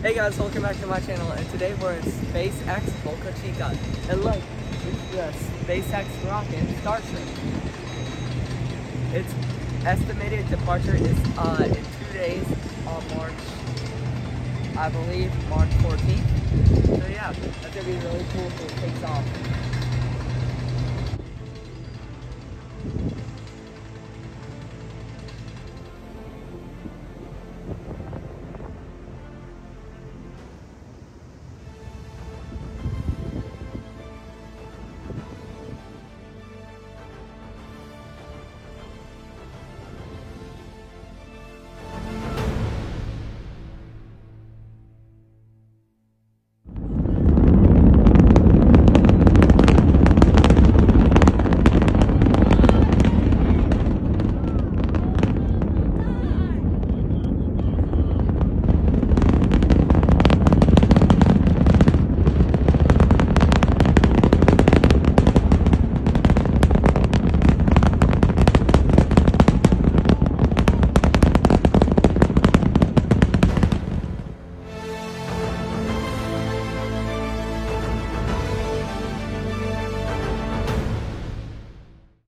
Hey guys, welcome back to my channel, and today we're at SpaceX Boca Chica. And look, it's the SpaceX rocket Starship. Its estimated departure is in 2 days on March 14th. So yeah, that's going to be really cool if it takes off.